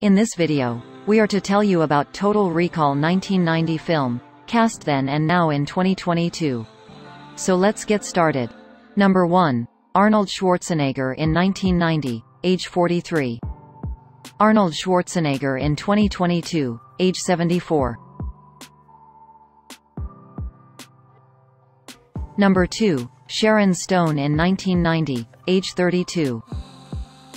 In this video, we are to tell you about Total Recall 1990 film, cast then and now in 2022. So let's get started. Number 1. Arnold Schwarzenegger in 1990, age 43. Arnold Schwarzenegger in 2022, age 74. Number 2. Sharon Stone in 1990, age 32.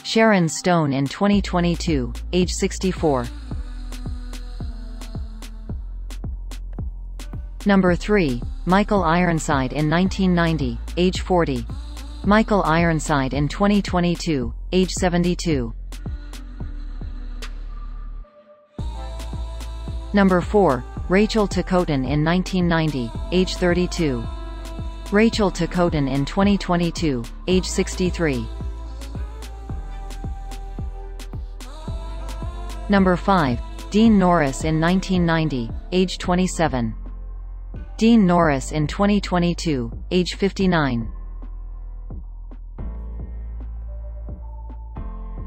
Sharon Stone in 2022, age 64. Number 3. Michael Ironside in 1990, age 40. Michael Ironside in 2022, age 72. Number 4. Rachel Ticotin in 1990, age 32. Rachel Ticotin in 2022, age 63. Number 5. Dean Norris in 1990, age 27. Dean Norris in 2022, age 59.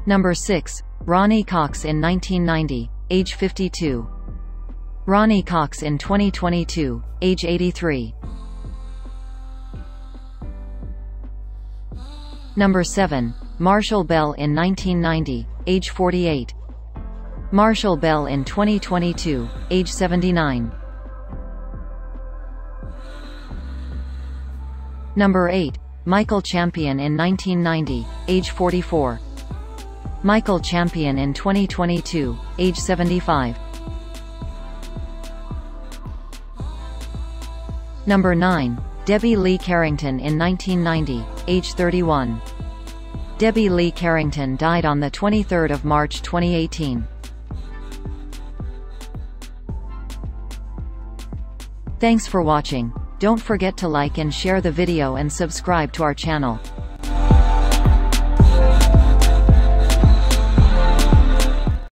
Number 6. Ronny Cox in 1990, age 52. Ronny Cox in 2022, age 83. Number 7. Marshall Bell in 1990, age 48. Marshall Bell in 2022, age 79. Number 8. Michael Champion in 1990, age 44. Michael Champion in 2022, age 75. Number 9. Debbie Lee Carrington in 1990, age 31. Debbie Lee Carrington died on the 23rd of March 2018. Thanks for watching. Don't forget to like and share the video and subscribe to our channel.